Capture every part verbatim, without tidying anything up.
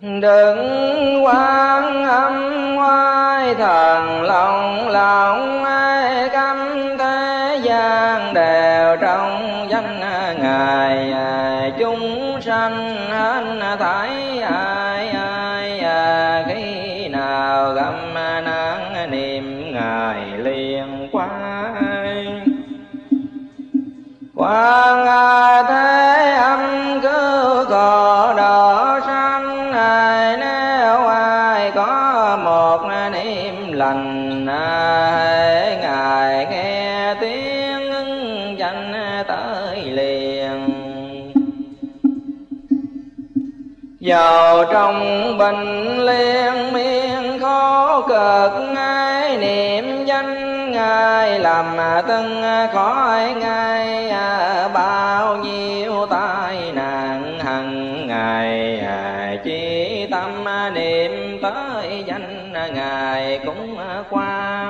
Đừng quan âm hoai thần lòng lòng ai cấm thế gian đều trong danh ngài chúng sanh hết thảy ai ai khi nào gặp nạn niệm ngài liền qua quan thế âm cứu cỏ đỏ xanh nếu ai có một niệm lành ngài nghe tiếng ứng danh tới liền vào trong bình liên miên khó cực ai niệm danh ngài làm từng khói ngài bao nhiêu tai nạn hằng ngày chỉ tâm niệm tới danh ngài cũng qua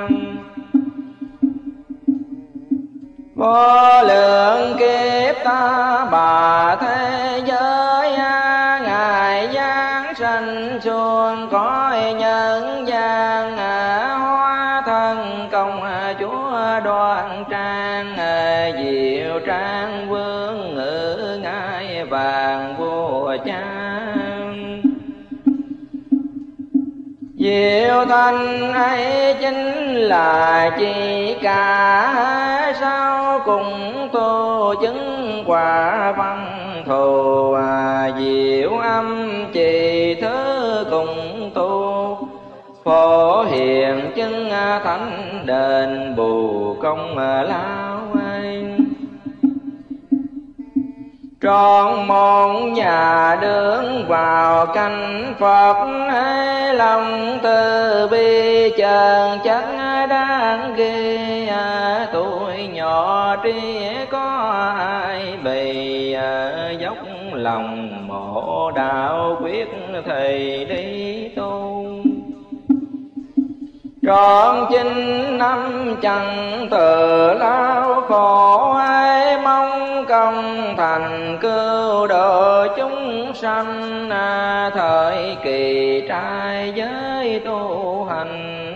vô lượng kiếp ta bà thế giới ngài giáng sanh xuống cõi nhân gian hóa thân công chúa đoan trang diệu trang vương ngự ngai vàng vua cha diệu thanh ấy chính là chỉ cả sau cùng tu chứng quả văn thù à, diệu âm chỉ thứ cùng tu phổ hiện chứng thánh đền bù công lao anh tròn môn nhà đứng vào canh Phật lòng từ bi chơn chất đáng ghê tuổi nhỏ trí có ai bị dốc lòng mộ đạo quyết thầy đi tu trọn chín năm chẳng tự lao khổ ai mong công thành cứu độ chúng sanh thời kỳ trai giới tu hành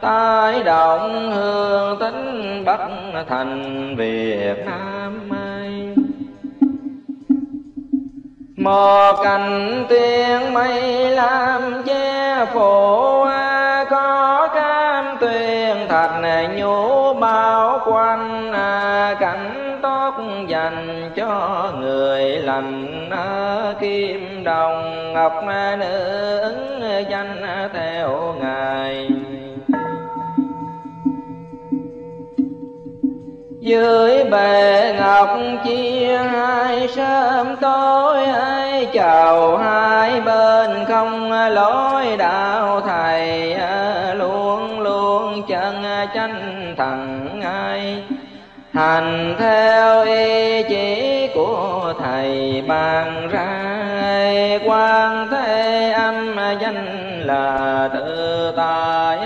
tái động hương tính Bắc thành Việt Nam ai mò cành tiên mây làm che phủ có cam tuyền thạch nhũ bao quanh cảnh tốt dành cho người lành kim đồng ngọc nữ ứng danh theo ngài dưới bề ngọc chia hai sớm tối ấy chào hai bên không lối đạo thầy luôn luôn chân chánh thẳng ai hành theo ý chỉ của thầy bàn ra quan thế âm danh là tự tại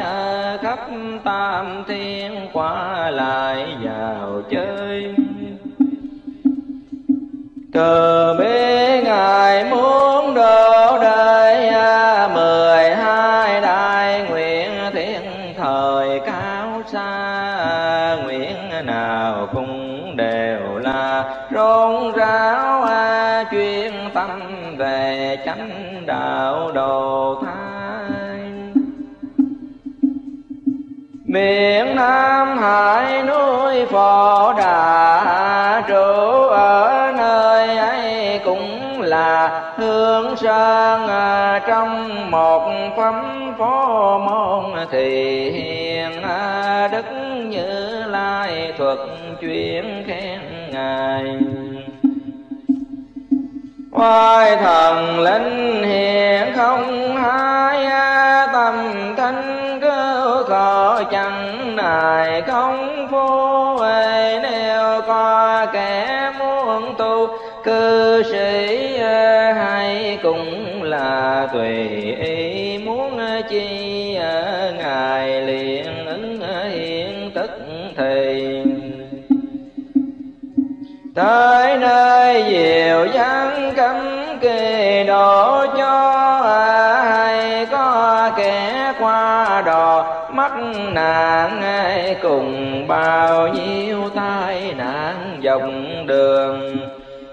khắp tam thiên qua lại vào chơi từ bế ngài muốn độ đời mười hai đại nguyện thiên thời cao xa nguyện nào cũng đều là rôn ráo chuyên tâm về chánh đạo đồ thái miền Nam Hải núi Phò Đà trụ ở nơi ấy cũng là hương sơn trong một phẩm phó môn thì hiền đức Như Lai thuật chuyện khen ngài hoài thần linh hiện không hai tâm thanh cứu khổ chẳng nài không phú ê nếu có kẻ muốn tu cư sĩ hay cũng là tùy ý muốn chi ngài liền ứng hiện tức thì tới nơi diệu giáng cấm kỳ độ cho cùng bao nhiêu tai nạn dòng đường,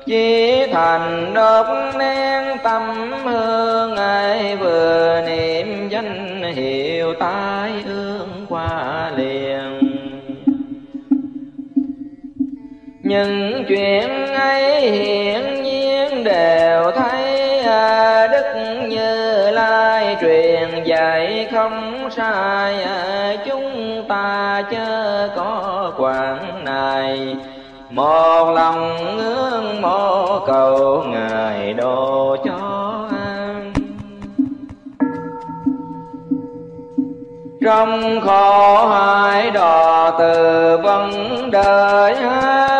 chí thành đốt nén tâm hương ai vừa niệm danh hiệu tai ương qua liền. Những chuyện ấy hiển nhiên đều thấy à, Đức Như Lai truyền dạy không sai à, chúng ta chớ có quảng này. Một lòng ngưỡng mộ cầu Ngài độ cho an, trong khổ hải đò từ vấn đời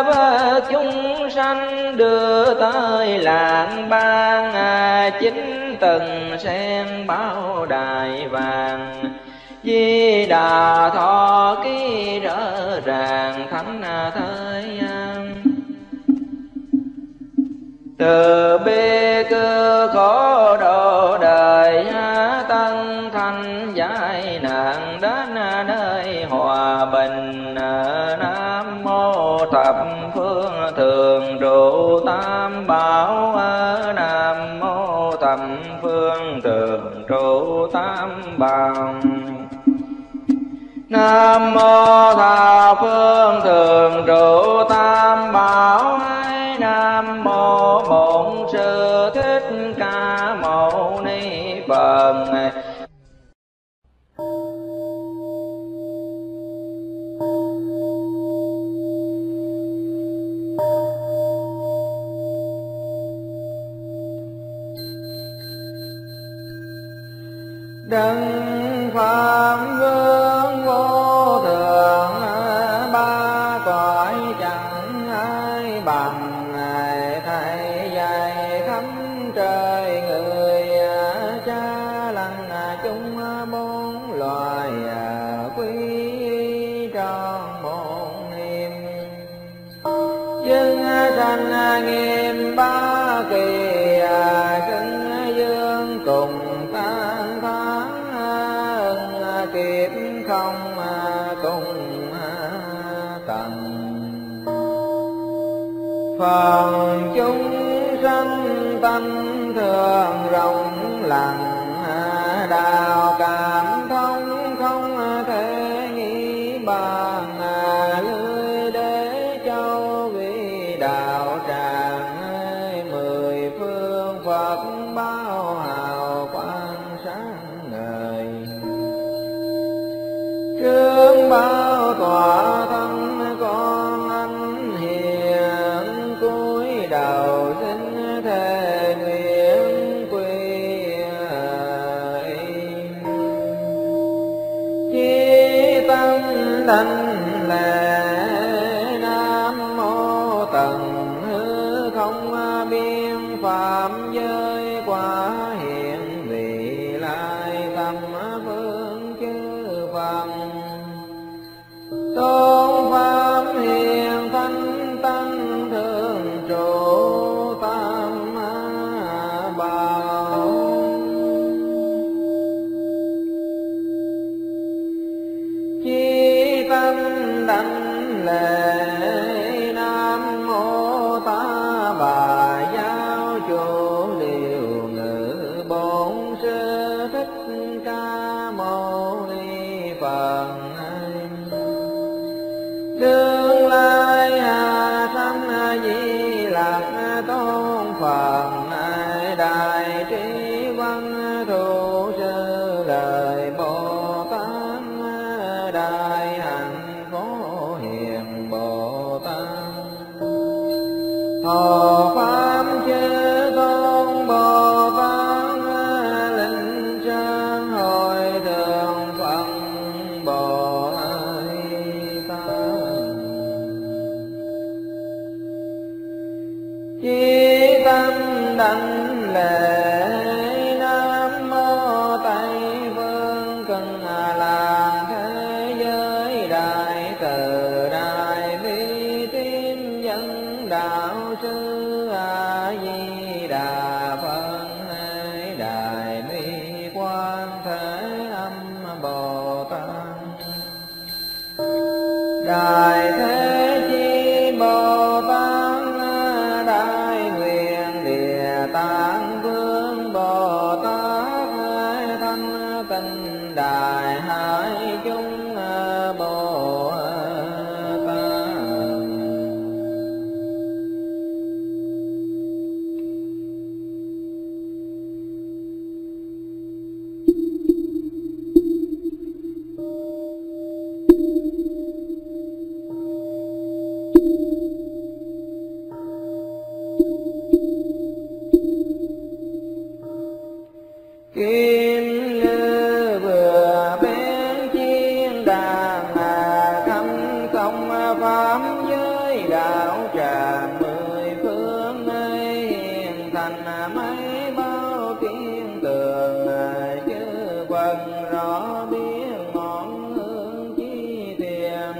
với chúng sanh đưa tới làng ban chính từng sen bao đài vàng. Di Đà thọ ký rõ ràng thánh thới, từ bi cơ khổ độ đời tân thanh giải nạn đến nơi hòa bình. Nam mô thập phương thường trụ tam bảo, Nam mô thập phương thường trụ tam bảo. Nam mô thập phương thường trụ tam bảo, Nam mô Bổn Sư Thích Ca Mâu Ni Phật. Đấng Pháp Vương vô thượng ba cõi chẳng ai bằng, Thầy dạy khắp trời người cha lành chúng bốn loài quý tròn một niềm. Dân sanh nghiêm ba kỳ xưng dương cùng không cùng tận. Phần chúng sanh tâm thường rộng lặng, đạo cảm thông không thể nghĩ bàn. Lưới đế châu vi đạo tràng, mười phương Phật bao hào quang sáng ngời. Trương bao tỏa thân con anh hiền, cúi đầu xin thề nguyện quy chí tâm thanh lệ. Nam mô tận hư không biên pháp giới quả hiện vị lai tâm phương chư Phật. Tôn Pháp Hiền Thánh Tăng Thường Trụ Tam Bảo. Chí tâm đảnh lễ, Nam mô Ta Bà Giáo Chủ Liều Ngự Bổn Sư Thích Ca Mâu Ni Phật. Tương lai hà sanh Di Lạc Tôn Phật, đại trí văn thù sư lời Bồ Tát, đại hạnh phổ hiền Bồ Tát. Thọ pháp chư tôn Bồ Tát, linh trang hồi thượng Phật Bồ Tát. Chí tâm đảnh lễ, Nam mô Tây Phương Cần Làng Thế Giới Đại Từ Đại Bi Tím Dân Đạo Sư A Di Đà Phật. Đại bi quan thế âm Bồ Tát. Tạng Vương Bồ Tát Thanh Tịnh Đại Hải chúng Bồ Tát. Kim lư vừa bén chiên đàn là khâm công pháp giới đạo tràng mười phương ấy hiền thành mấy bao kiên tường chư quần rõ biết ngọn hương chi tiền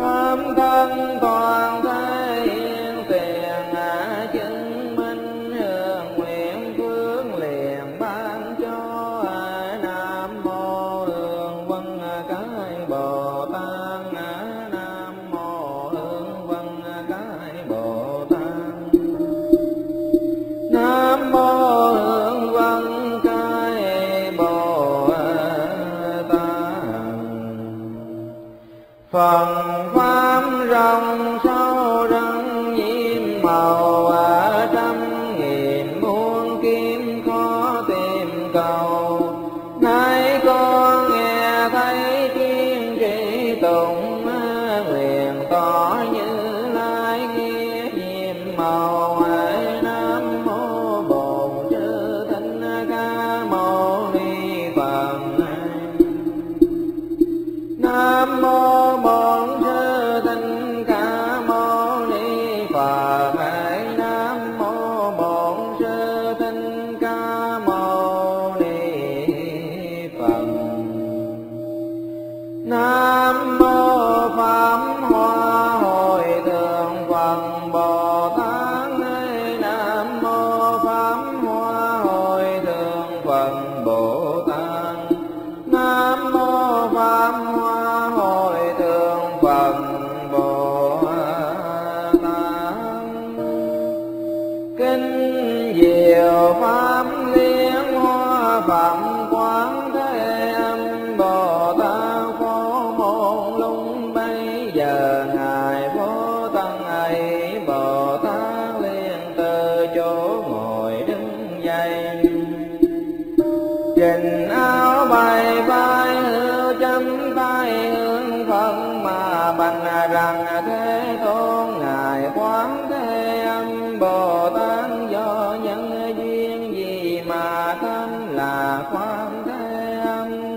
pháp thân toàn thế hiền tiền chứng minh hương nguyện phước liền ban cho Nam Mô Hương Quân Cái Bồ Tát. Nam Mô Hương Quân Cái Bồ Tát. Nam Mô Hương Quân Cái Bồ Tát. Phần pháp rồng sâu răng diêm màu ở trăm nghìn muôn kim khó tìm cầu. Nay con nghe thấy kiên trì tụng nguyện tỏ như lai nghe diêm màu. Hãy Nam Mô Bổn Sư Thích Ca Mâu Ni Phật. Nam Mô Bổn Sư Thích Ca Mâu Ni Phật. Hãy Nam Mô Bổn Sư Thích Ca Mâu Ni Phật. Nam Mô Pháp Hoa Hồi Thượng Phật Bồ Tát. Hãy Nam Mô Pháp Hoa Hồi Thượng Phật Bồ Tát. Nam Mô Pháp Hoa Hồi Thượng Phật Bồ Tát. Kinh Diệu Pháp Liên Hoa Phạm Quán Thế Âm Bồ Tát Phổ Môn lúc bấy giờ ngài Vô Tăng ấy Bồ Tát liền từ chỗ ngồi đứng dậy trình áo bày vai hưu chấm tay hương Phật mà bằng rằng Thế Tôn ngài Quán Thế Âm Bồ Tát do nhân duyên gì mà thân là Quán Thế Âm.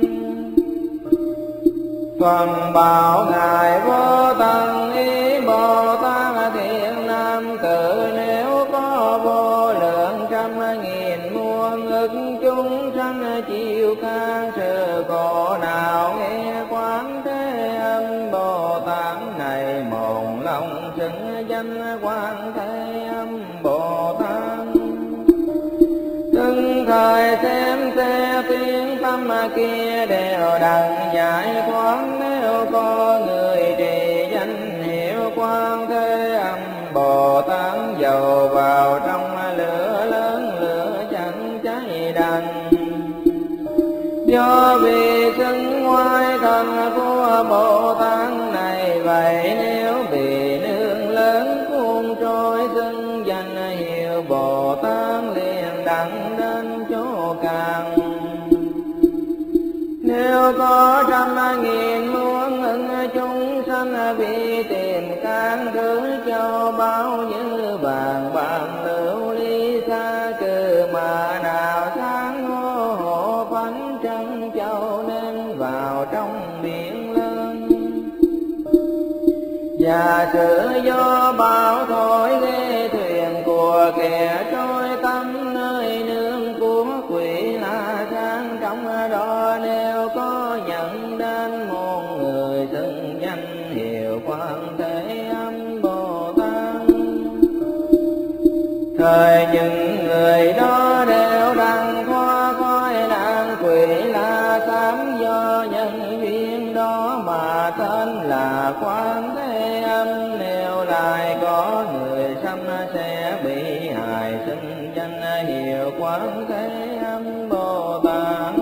Phần bảo ngài Vô Tăng ý Bồ Tát thiện nam tử nếu có vô lượng trăm nghìn muôn ức chúng sanh chịu can sự khổ nào nghe Quán Thế Âm Bồ Tát này một lòng xưng danh Quán Thế Âm Bồ Tát. Từng thời xem xe tiếng tâm kia đều đặng giải thoát nếu có người trì danh hiệu Quán Thế Âm Bồ Tát dầu vào trong lửa lớn lửa chẳng cháy đành. Do vì xưng ngoài thân của Bồ Tát này vậy nếu bị nương lớn cuốn trôi xưng danh hiệu Bồ Tát liền đặng đến chỗ càng. Nếu có trăm nghìn muôn ức chúng sanh vì tìm can thứ châu báu như vàng bạc lưu ly xa cừ mà nào sáng hô hộ phánh trân châu nên vào trong biển lớn. Và sự do bão thổi ghê thuyền của kẻ trôi tâm nơi nương của quỷ la sang trong đó nếu có nhận đến một người từng danh hiệu Quán Thế Âm Bồ Tát. Thời những người đó đều đang thoa coi làng quỷ la sám do nhân duyên đó mà tên là Quán Thế Âm. Nếu lại có người xâm sẽ bị hại chánh hiệu quán thế âm Bồ Tát.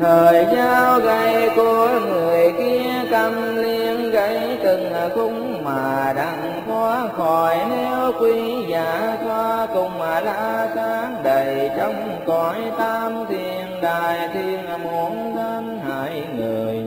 Thời giáo gây của người kia cầm liên gây từng khung mà đặng thoát khỏi nếu quý giả thoa cùng la sáng đầy trong cõi tam thiên đài thiên muốn thân hại người.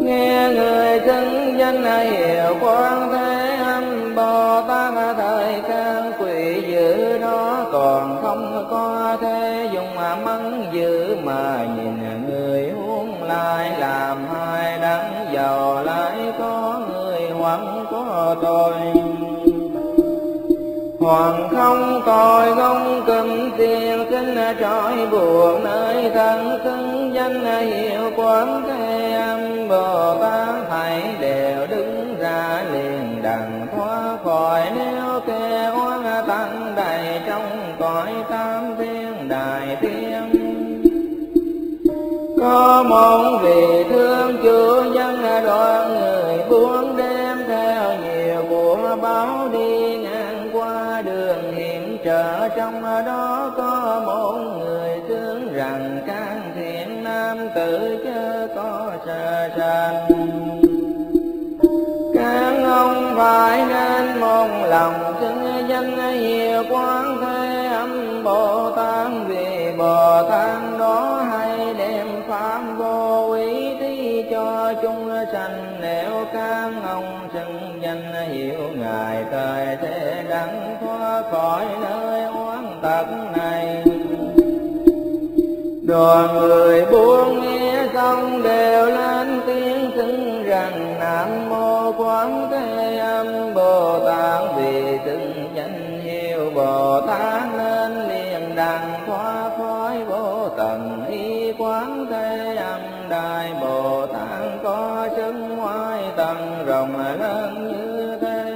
Nghe người chứng danh hiệu quán thế âm Bồ Tát thời can quỷ dữ nó còn không có thế dùng mắng dữ mà nhìn người uống lại làm hai đắng giàu lại có người hoảng có tội. Hoàng không tội không cầm tiền kính trói buộc nơi thân cứng danh hiệu quán thế âm Bồ Tát hãy đều đứng ra liền đặng thoát khỏi nếu kêu oan tăng đầy trong cõi tam thiên đại thiên. Có một vị thương chúa dân đoàn người buông đem theo nhiều của báo đi ngang qua đường hiểm trở trong đó có một người tướng rằng can thiện nam tử chớ có sợ sanh. Các ông phải nên một lòng chứng danh hiệu quán thế âm Bồ Tát vì Bồ Tát đó hay đem pháp vô ý thí cho chúng sanh nếu các ông xưng danh hiệu ngài thời thế đặng thoát khỏi nơi oán tật này. Đoàn người buông nghe xong đều lên tiếng xưng rằng Nam Mô Quán Thế Âm Bồ Tát vì từng danh hiệu Bồ Tát nên liền đặng thoát khỏi vô tận y quán thế âm đại Bồ Tát có chân ngoài tầng rộng lớn như thế.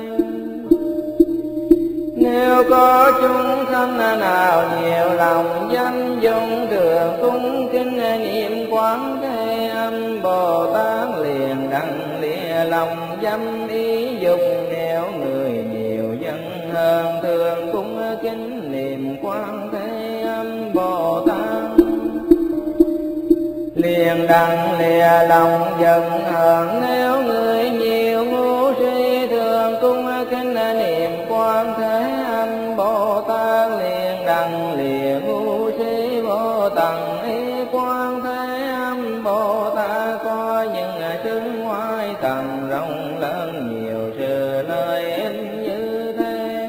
Nếu có chúng sanh nào nhiều lòng danh dung thường cung kính niệm quán thế âm Bồ Tát liền đặng lìa lòng dâm ý dục nếu người nhiều dân hơn thường cung kính niệm quán thế âm Bồ Tát liền đặng lìa lòng giận hờn nếu người nhiều ngu si thường cung kính niệm quán thế âm Bồ Tát liền đặng lìa ngu si vô tận ý quán thế âm Bồ Tát có những chứng ngoài tầng rộng lớn nhiều sự lợi ích như thế.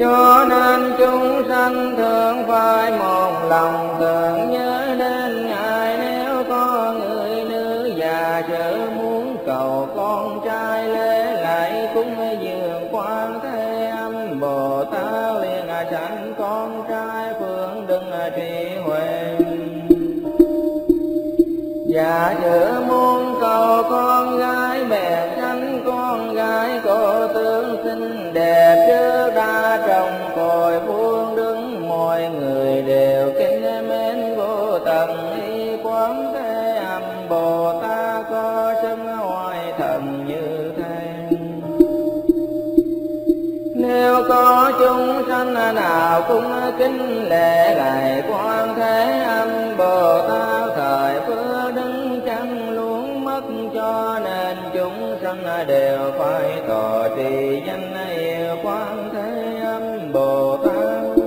Cho nên chúng sanh thường phải một lòng thường nhớ đến ngài nếu có người nữ già chớ muốn cầu con trai lễ lại cúng dường quán thế âm Bồ Tát liền sanh con trai phương đừng trì huệ. Già chớ muốn cầu con gái bèn sanh con gái cô tướng xinh đẹp chớ đa trồng cội vuông đứng mọi người đều kính mến vô tận y quán thế âm Bồ Tát có sân hoài thần như thế. Nếu có chúng sanh nào cũng kính lễ lại quán thế âm Bồ Tát thời phước đứng chẳng luôn mất cho nên chúng sanh đều phải tỏ trì danh hiệu quán thế âm Bồ Tát.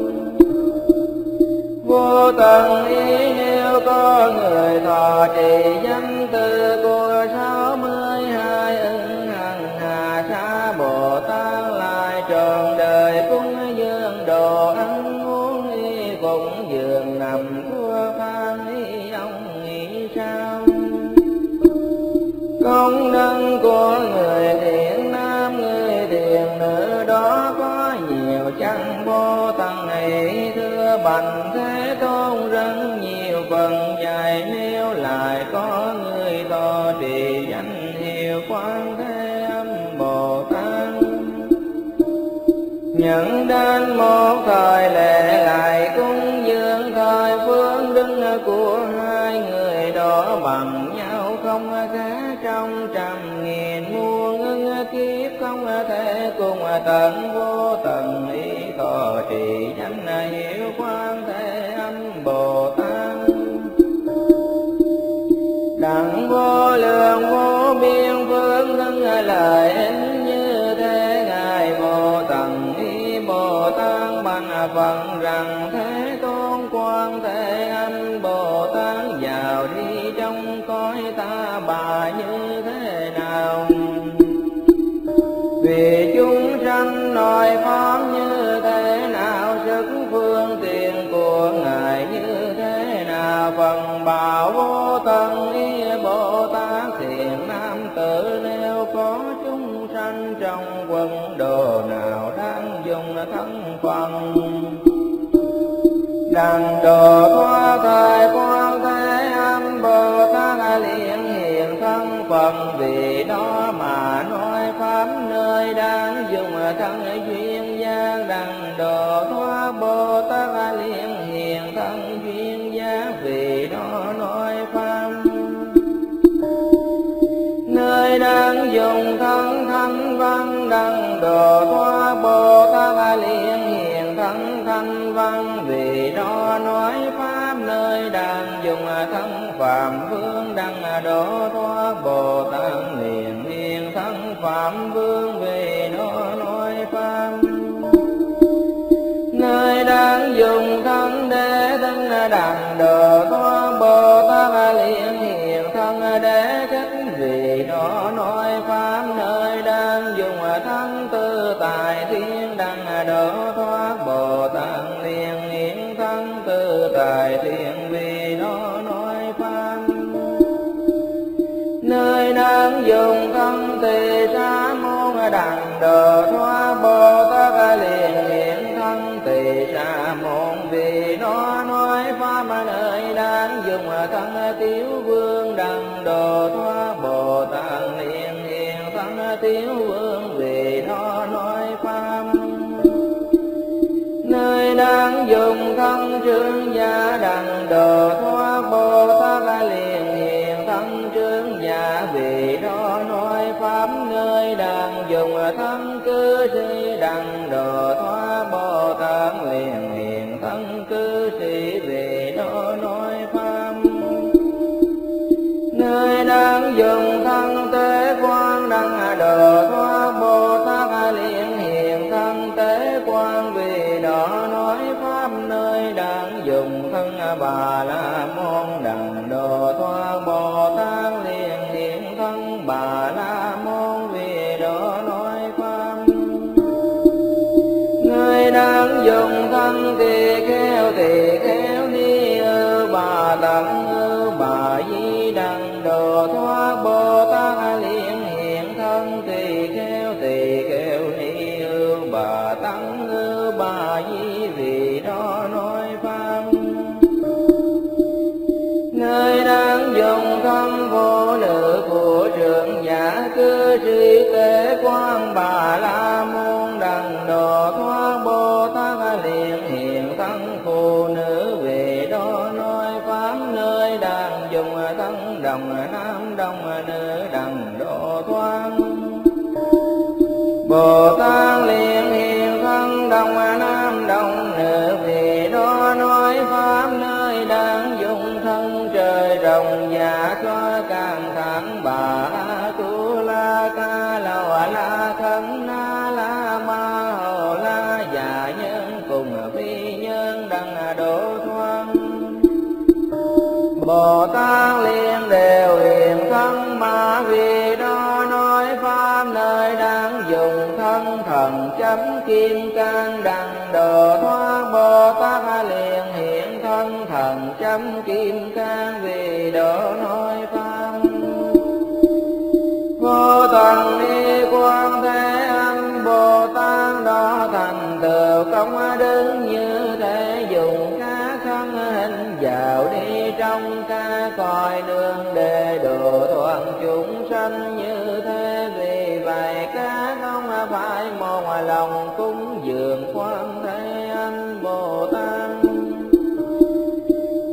Vô tận ý nếu có người thọ trì danh từ của sáu mươi hai ưng hằng hà sa Bồ Tát lại trọn đời cúng dường đồ ăn uống y cũng giường nằm của phan ý ông nghĩ sao. Công năng của người thiện nam người thiện nữ đó có nhiều chăng vô tận ý thưa bành thế tôn rất nhiều phần dài nếu lại có người thọ trì danh hiệu quán thế âm Bồ Tát nhận đến một thời lệ lại cung dường thời phương đức của hai người đó bằng nhau không khác trong trăm nghìn muôn kiếp không thể cung tận vô tận ý thọ trì danh hiệu Quan Thế Âm Bồ Tát. Đặng vô lượng vô biên phương thân lời ích như thế, ngài Bồ Tận ý Bồ Tát bằng phần rằng Thế Tôn Quan Thế Âm Bồ Tát vào đi trong cõi ta bà như thế nào? Vì chúng sanh nói pháp như thế nào, sức phương tiện của ngài như thế nào, phần bảo vô tận ý Bồ Tát thiện nam tử, nếu có chúng sanh trong quân đồ nào đang dùng thân phần đàn đồ qua thời Quan Thế Âm Bồ Tát liền hiện thân phần, vì đó mà nói pháp nơi đang dùng thân duyên giác. Đàn đồ thoa Bồ Tát liền hiện thân duyên giác, vì đó nói pháp nơi đang dùng thân thanh văn. Đàn đồ thoa Bồ Tát liền hiện thân thanh văn, vì đó nói pháp nơi đang dùng thân phạm vương. Đàn đồ thoa Bồ Tát liền hiện thân phạm vương, vì nó nói pháp nơi đang dùng thân để thân. Đặng đồ có Bồ Tát liền hiện thân để thích, vì nó nói pháp nơi đang dùng thân tư tài thiên. Đặng đồ thoát Bồ Tát liền hiện thân tư tài thiên, vì nó nói pháp nơi đang dùng thân tỳ xá môn. Đặng đồ thoa Bồ Tát liền hiện thân tỳ xá môn, vì nó nói pháp nơi đang dùng thân Tiếu Vương. Đặng đồ thoa Bồ Tát liền hiện thân Tiếu Vương, vì nó nói pháp nơi đang dùng thân Trương Gia. Đặng đồ thoa Bồ Tát liền hiện thân Trương Gia, vì đó nói pháp nơi đang dùng thân Cư Sĩ. Đặng đồ thoa Bồ Tát liền hiện thân Cư Sĩ, vì đó nói pháp nơi đang dùng thân Tế Quan. Đặng đồ thoa Bồ Tát liền hiện thân Tế Quan, vì đó nói pháp nơi đang dùng thân Bà La Môn. Đặng đồ thoa Bồ Tát liền hiện thân Bà La Môn, vì đó nói pháp người đang dùng thân Tỳ Kheo. Tỳ Kheo Ni Ưu Bà Tặng Ưu Bà Di. Đặng đồ thoa Bồ Tát liền hiện thân Tỳ Kheo. Tỳ Kheo Ni Ưu Bà Tặng Ưu Bà Di, vì đó nói pháp nơi đang dùng thân vô nữ của Trưởng Giả, Cư Sĩ, Tế Quan, Bà La Môn. Đặng đồ thoa Bồ Tát liền hiện thân phụ nữ, về đó nói pháp nơi đang dùng thân đồng nam đồng nữ. Đặng đồ thoa Bồ Tát liền hiện thân đồng nam đồng nữ, vì đó nói pháp nơi đang dùng thân trời rồng dạ có càng thẳng bà tu la ca lầu la thân na la ma hồ la dạ nhân cùng phi nhân. Đặng đổ thoáng Bồ Tát liền đều hiện thân ma, vì đó nói pháp nơi đang dùng thân thần chấm kim cang. Đặng đồ thoa Bồ Tát liền hiện thân thần chấm kim cang, vì đó nói pháp vô tận y Quan Thế Âm Bồ Tát đó thành tựu công đức như thế. Dùng các thân hình vào đi trong các cõi đường để độ toàn chúng sanh như thế, vì vậy các ông phải một lòng cúng dường Quan Thế Âm Bồ Tát.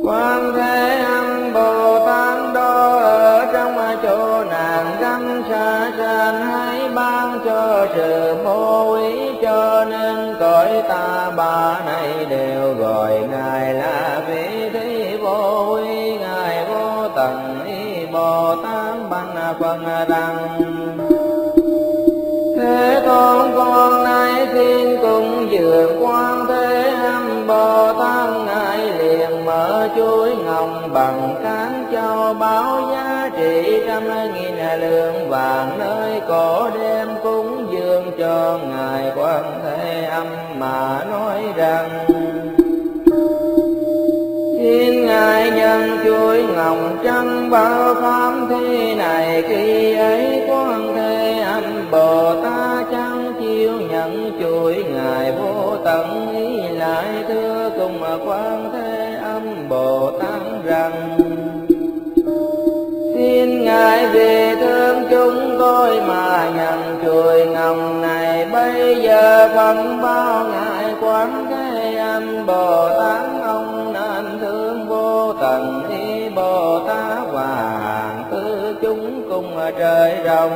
Quan Thế Âm Bồ Tát đó ở trong chỗ nàng gắn xa sanh, hãy ban cho sự mô ta ba này đều gọi ngài là vị thí vô úy, ngài vô tận y Bồ Tát Bành Phần Đăng. Thế con con nay xin cung dường Quan Thế Âm Bồ Tát, ngài liền mở chuối ngọc bằng cán châu báo giá trị trăm nghìn lượng vàng nơi cổ đem cúng dường cho ngài Quan Thế Âm mà nói rằng: Xin ngài nhân chuối ngọc trăng bao pháp thế này, khi ấy Quan Thế Âm Bồ Tát chẳng chiêu nhận chuỗi, ngài vô tận ý lại thưa cùng Quan Thế Âm Bồ Tát rằng: Xin ngài vì thương chúng tôi mà nhận chuỗi ngọc này, bây giờ phần bao ngài Quan Thế Âm Bồ Tát, ông nên thương vô tận ý Bồ Tát và hàng thứ chúng cùng trời rồng.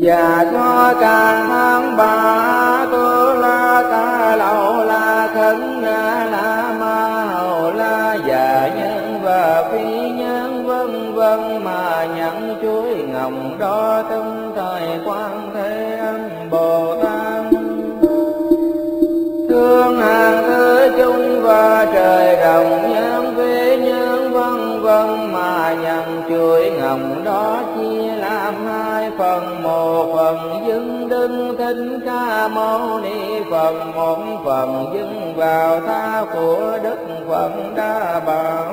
Và cho càng tháng ba tu la ca lâu la khấn na la ma hầu la và nhân và phi nhân vân vân mà nhận chuối ngọc đó từng thời Quan Thế Âm Bồ Tát. Thương hàng thứ chung và trời đồng nhân vi nhân vân vân mà nhận chuỗi ngọc đó chia làm hai phần, một phần dâng đứng Thích Ca Mâu Ni phần, một phần dâng vào tha của Đức Phật Đa Bảo.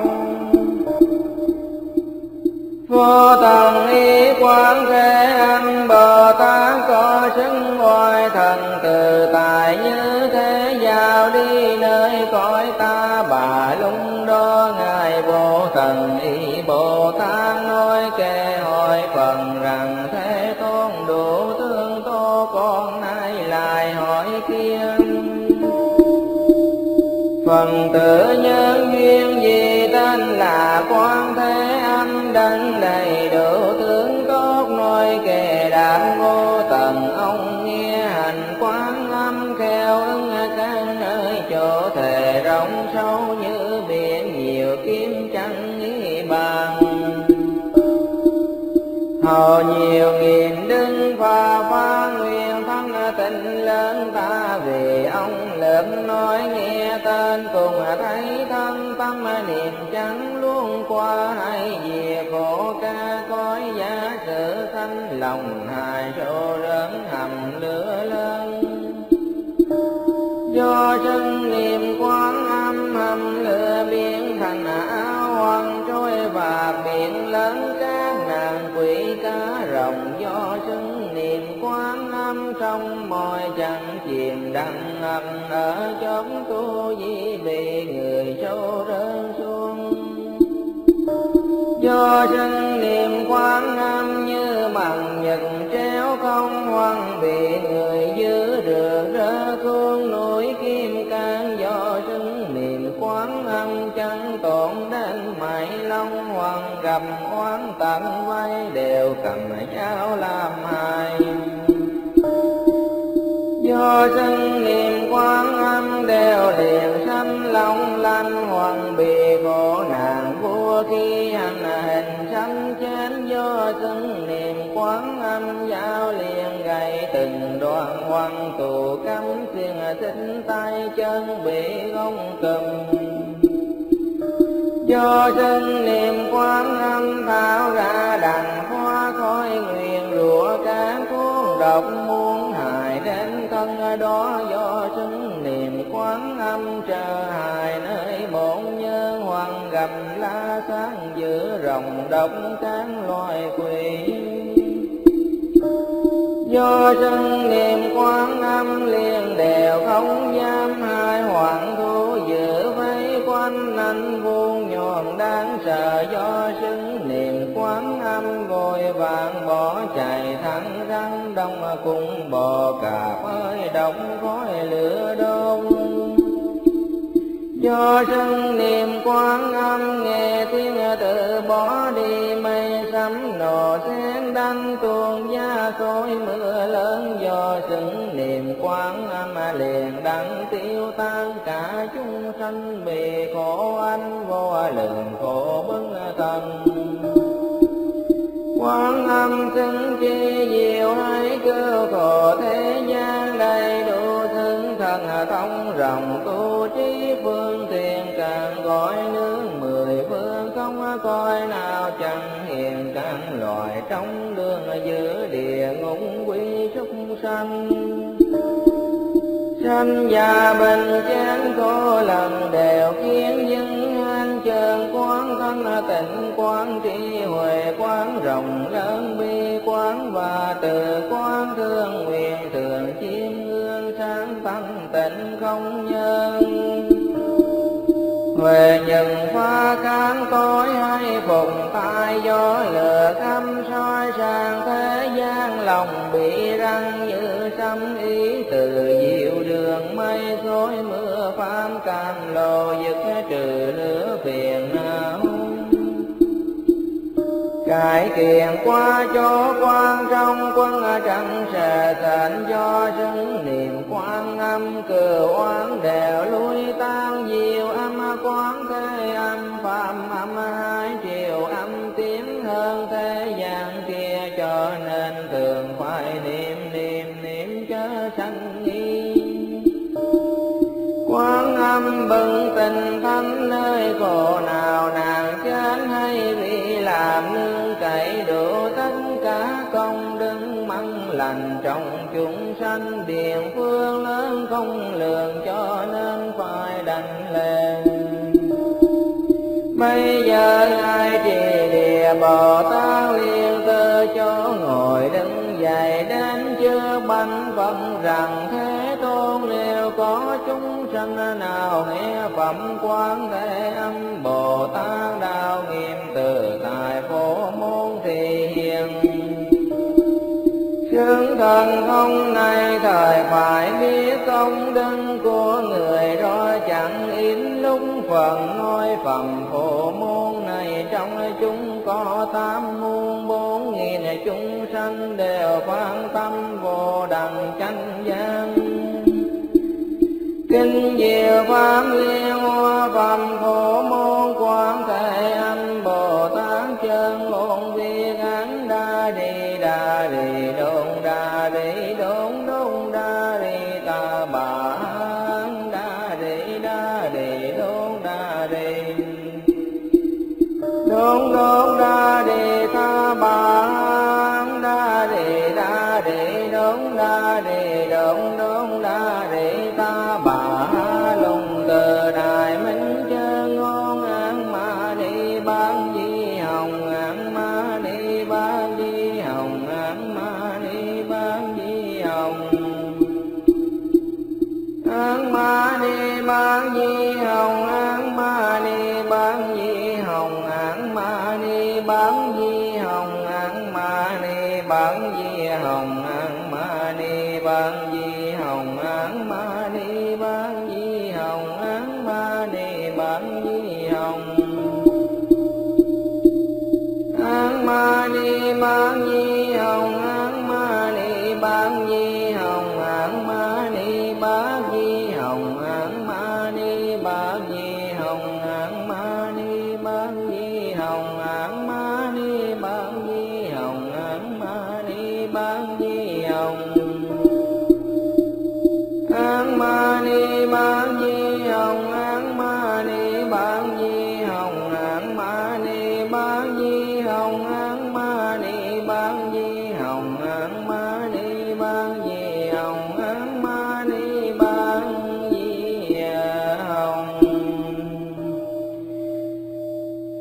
Vô tận ý Quan Thế Âm Bồ Tát có xứng oai thần từ tài, như thế giao đi nơi cõi ta bà lung đó, ngài vô tận ý Bồ Tát nói kệ hỏi phần rằng: Thế Tôn đủ thương tô con nay lại hỏi kia, phần tử nhân duyên gì tên là Quan Thế Âm đấng đầy đủ tướng tốt nói kệ đạm vô tận ông nghe hành Quán Âm kheo ứng căn nơi chỗ thề rộng sâu như biển nhiều kiếm chẳng nghĩ bàn. Hầu nhiều nghìn đứng và phá nguyên thân tình lớn ta vì ông lớn nói nghe tên cùng thấy thân tâm niệm chẳng luôn qua hay về khổ ca cõi giá sự thanh lòng hài chỗ lớn hầm lửa lớn. Do chân niệm Quán Âm hầm lửa biến thành áo hoàng trôi và biển lớn các nàng quỷ cá rồng do chân niệm Quán Âm trong mọi chẳng chìm đặng ngầm ở chốn cô di bị người sâu rớn xuống. Do chân niệm Quán Âm như bằng nhật treo không hoang bị người giữ được ra khuôn núi kim cang, do chân niệm Quán Âm chẳng tổn đến mãi long hoàng gầm oán tận vay đều cầm dao làm hại. Do chân niệm Quán Âm đều liền sanh long lanh hoàng bị khổ nạn vua khi hành hình sanh chén, do chân niệm Quán Âm dao liền gầy từng đoạn hoàng tù cắm xuyên xích tay chân bị gông cùm. Do chân niệm Quán Âm tháo ra đằng hoa khói nguyền rủa cán cuốn độc muôn hại đến thân đó, do chân niệm Quán Âm trở hại nơi bổn nhân hoàng gầm la sáng giữa rồng độc cán loài quỷ. Do chân niệm Quán Âm liền đều không dám hai hoàng thú giữ vây quanh anh vuông nhọn đáng sợ, do chân niệm Quán Âm vội vàng bỏ chạy thẳng răng đông cùng bò cạp ơi động khói lửa đông. Do chân niệm Quán Âm nghe tiếng tự bỏ đi mây sấm nổ sét đánh tuôn giá xối mưa lớn, do chân niệm quán âm liền đặng tiêu tan cả chúng sanh bị khổ anh vô lượng khổ bất tận. Quán âm xưng chi diệu hay cứu khổ thế gian đầy đủ thân thần thông rộng tu trí phương tiện càng gọi nước mười phương không coi nào chẳng hiền càng loại trong đường giữa địa ngục quý chúng sanh. Sanh già bình chán khổ lần đều khiến những anh chơn quán thân tịnh quán trí huệ quán rộng lớn bi quán và từ quán thương nguyện thường chiêm ngưỡng sáng tăng tịnh không nhân. Huệ nhận phá cám tối hay phùng tai gió lửa khâm soi sang thế gian lòng bị răng như sấm ý từ diệu đường mây khối mưa pháp cam lồ dứt trừ lửa phiền não. Cải kiện qua chỗ quan trong quân trăng sờ tịnh do xứng niệm quan âm cửa oán đều lui tan diệu âm quán thế âm phạm âm hai chiều âm tiếng hơn thế gian kia cho nên thường phải niệm niệm niệm chớ sanh nghi. Quán âm bừng tình thánh nơi khổ nào nàng chán hay vì làm nương cậy đủ tất cả công đức măng lành trong chúng sanh địa phương lớn không lường cho nên phải đành lên. Bây giờ ai trì địa Bồ Tát liên tư cho ngồi đứng dậy đến chưa bánh vẫn rằng thế tôn nếu có chúng sanh nào nghe phẩm quán thế âm Bồ Tát đạo nghiêm từ tại phổ môn thì hiền xương thần thông này thời phải biết công đức của người rồi chẳng yếm lúc phần ngôi phẩm phổ môn này trong chúng có tám muôn bốn nghìn chúng sanh đều quan tâm vô đẳng chánh giác. Kinh diệu pháp liên hoa phẩm phổ môn quán thế âm Bồ Tát chân ngôn viên án đa đi đa đi đôn đa đi đôn đôn đa đi ta bà án đa đi đa đi đôn đa đi đôn đôn đa đi ta bà án đa đi đa đi đôn đa đi đôn đôn đa đi ta bà.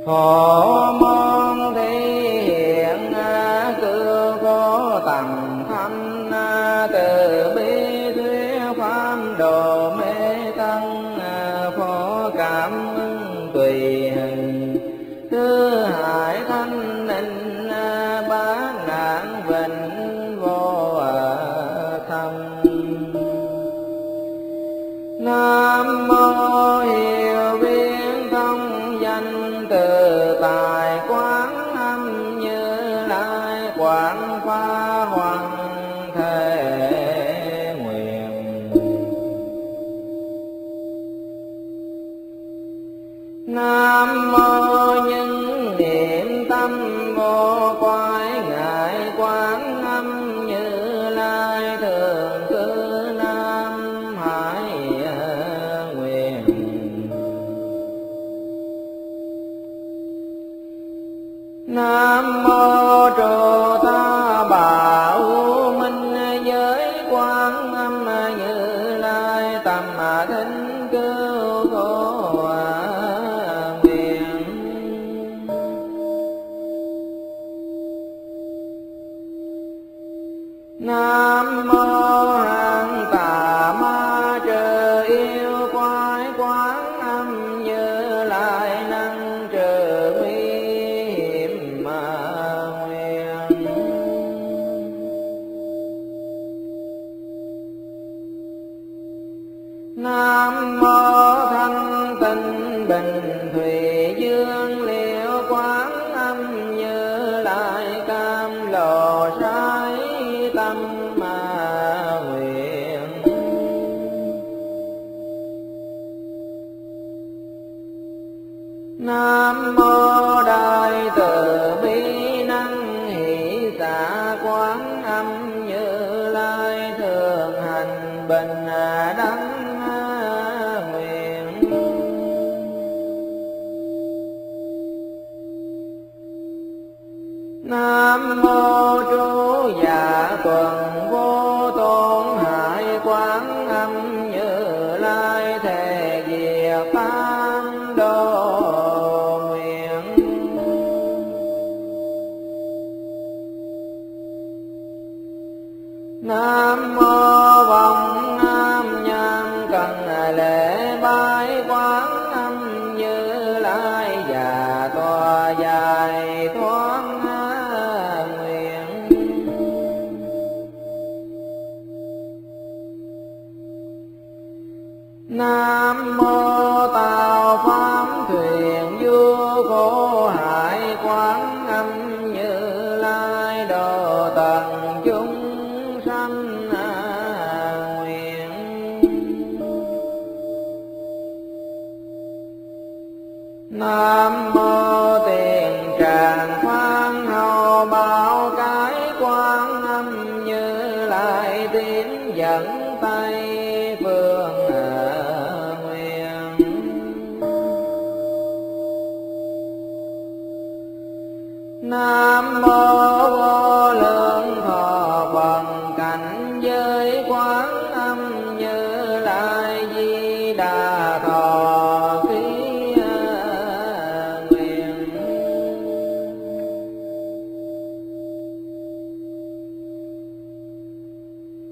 Phổ môn thị hiện cứu khổ tầng thâm từ bi thuyết pháp độ mê tăng phổ cảm ứng tùy hình tứ hải thanh ninh bá nạn vịnh vô thâm. Nam mô Hiểu Biên Thông Danh Từ Tài Quán Âm Như Lai Quảng Phá Hoàng Thế Nguyện. thính cứu khổ nguyện. Nam mô Hán Tà Ma trừ yêu quái, Quán Âm Như Lai năng trừ bi hiểm mà nguyện. Nam mô Thanh Tịnh Bình Thủy Dương Liễu, Quán Âm Như Lai cam lộ sai tâm mà nguyện. Nam mô Đại Từ Bi Năng Hỷ Xả, Quán Âm Như Lai thường hành bình đẳng. Nam mô Chú Dạ Tuần Vô Tôn Hải, Quán Âm Như Lai thề diệt tam đồ nguyện. Nam mô Vọng Nam Nham Cần Lễ Bái, Quán Âm Như Lai già tòa dài thoát. Nam mô Tào Pháp Thuyền Vua Khổ Hải, Quán Âm Như Lai độ tận chúng sanh nguyện. Nam mô Tiền Tràng Khoan Hậu Bảo Cái, Quán Âm Như Lai tiến dẫn tay phương. Nam mô Vô Lượng Thọ Quần Cảnh Giới, Quán Âm Như Lai Di Đà thọ ký nguyện.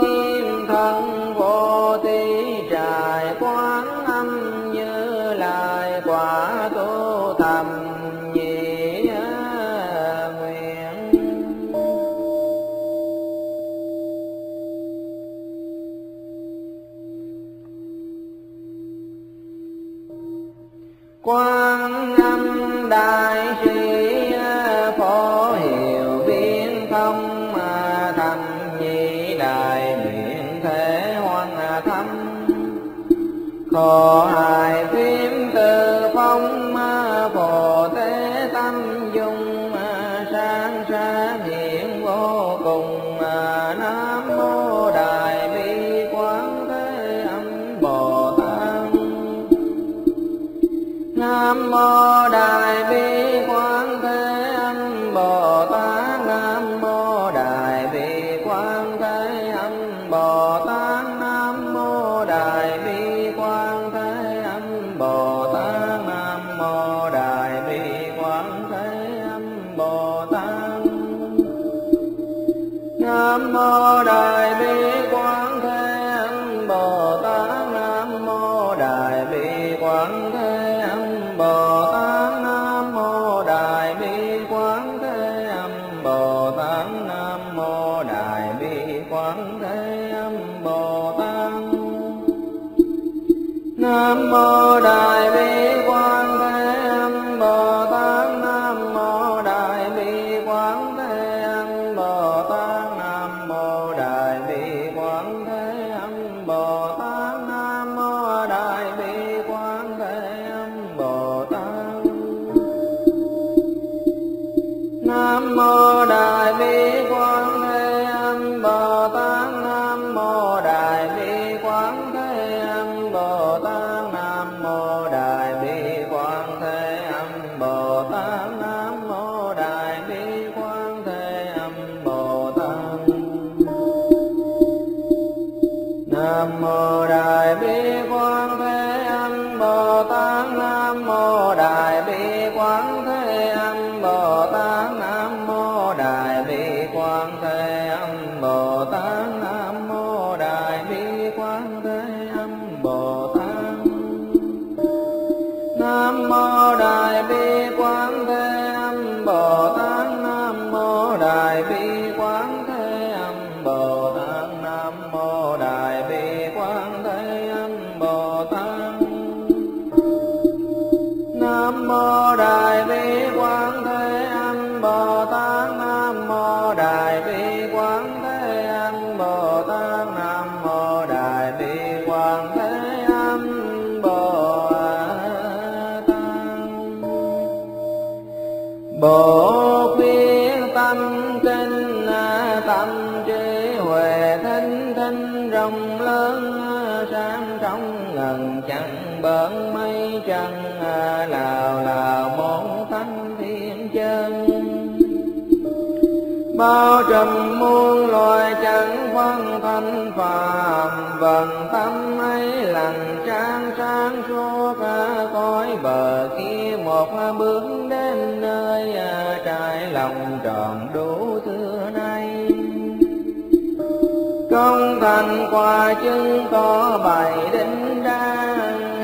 Nghiêm Thân Vô Tí Trại, Quán Âm Như Lai quả tu tầm nhị nguyện. Quán Âm Đại Sĩ Phổ Hiệu Biến Thông mà thành nhị đại nguyện thế hoan thâm. Khổ hại phím từ phong Bồ Tát tâm dung sáng sáng hiện vô cùng. Nam mô Đại Bi Quán Thế Âm Bồ Tát. Nam mô Đại Bi Quán Thế Âm Bồ Tát. Nam mô Đại Bi Quán Thế Âm Bồ Tát. Nam mô Đại Bi Quán Thế Âm Bồ Tát. Nam mô Đại Bi Quán Thế Âm Bồ Tát. Nam mô Đại Bi Quán Thế Âm Bồ Tát. Nam mô Đại Bi Quán Thế Âm Bồ Tát. Nam mô Đại Bi Quán Thế Âm Bồ Tát. Nam mô Đại Bi Quán Thế Âm Bồ Tát. Nam mô Đại Bi Quán Thế Âm Bồ Tát. Nam mô Đại Bi Quán Thế Âm Bồ Tát. Nam mô Đại Bi Quán Thế Âm Bồ Tát. Nam mô Bồ Tát Nam Mô Đại Bi Quán Thế Âm Bồ Tát. Nam Mô Đại Bi Quán Thế Âm Bồ Tát. Nam Mô Đại Bi Quán Thế Âm Bồ Tát. Nam Mô Đại Bi Quán Thế Âm Bồ Tát. Nam Mô Đại Bi Quán Thế Âm Bồ Tát. Nam Mô Đại Bi Quán Thế Âm Bồ Tát. Nam Mô Đại Bi Quán Thế Âm Bồ Tát. Bồ Tát tâm kinh tâm trí huệ thính thính rộng lớn sáng trong ngần chẳng bớn mấy chân lào lào bốn thánh thiên chân bao trùm muôn loài chẳng phân thanh phàm vần tâm ấy lặng trang sáng suốt cõi bờ kia một bước đến nơi trái lòng tròn đủ xưa nay công thành quả chứng có bảy đỉnh đăng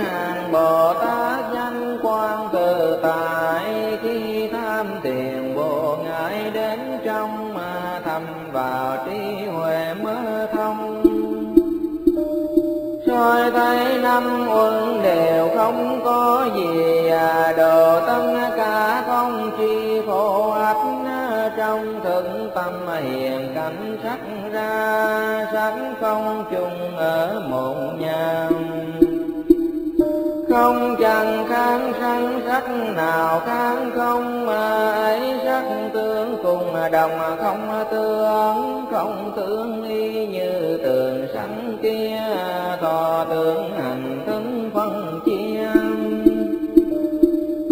hàng Bồ Tát danh quang tự tại khi tham tiền bộ ngại đến trong mà thầm vào trí huệ mơ thông soi thấy năm uẩn đều không có gì à đồ tâm cả không chi phổ ách trong thượng tâm hiền cảnh sắc ra sáng không chung ở một nhà không chẳng kháng sanh sắc nào kháng không mà ấy sắc tướng cùng đồng không tướng không tướng y như tường sẵn kia to tướng hành tướng phân chia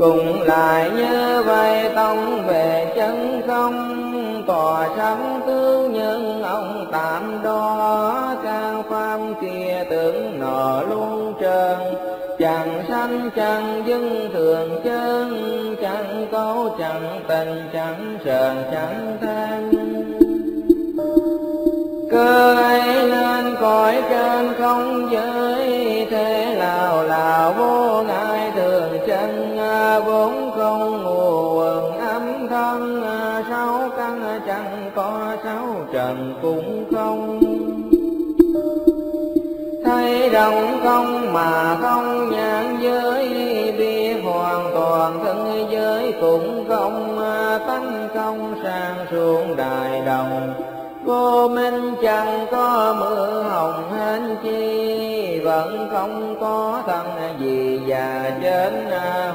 cùng lại như vậy tông về chân không tòa sáng tướng nhưng ông tạm đó cao pháp kia tưởng nọ luôn trơn chẳng sanh chẳng dưng thường chân chẳng cố chẳng tình chẳng sờn chẳng than cơ ấy lên cõi trên không giới thế lào lào vô ngại thường chân vốn không nguồn âm thân sáu căn chẳng có sáu trần cũng không thấy đồng không mà không nhãn giới bi hoàn toàn thân giới cũng không tánh không sang xuống đài đồng vô minh chẳng có mưa hồng hên chi vẫn không có thân gì già chết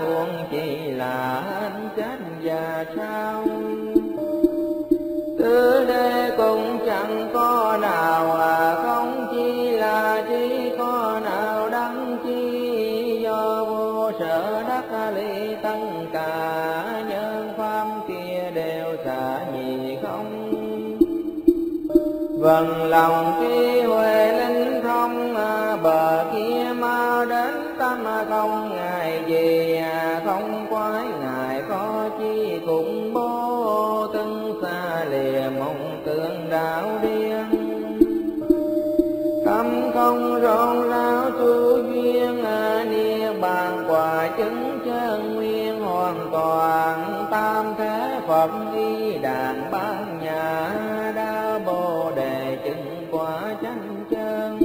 huống chi là hên chết già sao tứ đế cũng chẳng có nào à không chi là chỉ có nào đắng chi do vô sở đắc ly tăng cả nhân pháp kia đều xả nhị không vần lòng trí huệ linh thông bờ kia mau đến tâm không ngại gì không quái ngại có chi cũng bố từng xa lìa mộng tưởng đạo điên tâm không rộn ráo chú duyên niên bàn quả chứng chân nguyên hoàn toàn tam thế Phật y đàn ban nhà đa bồ đề chứng quả chánh chân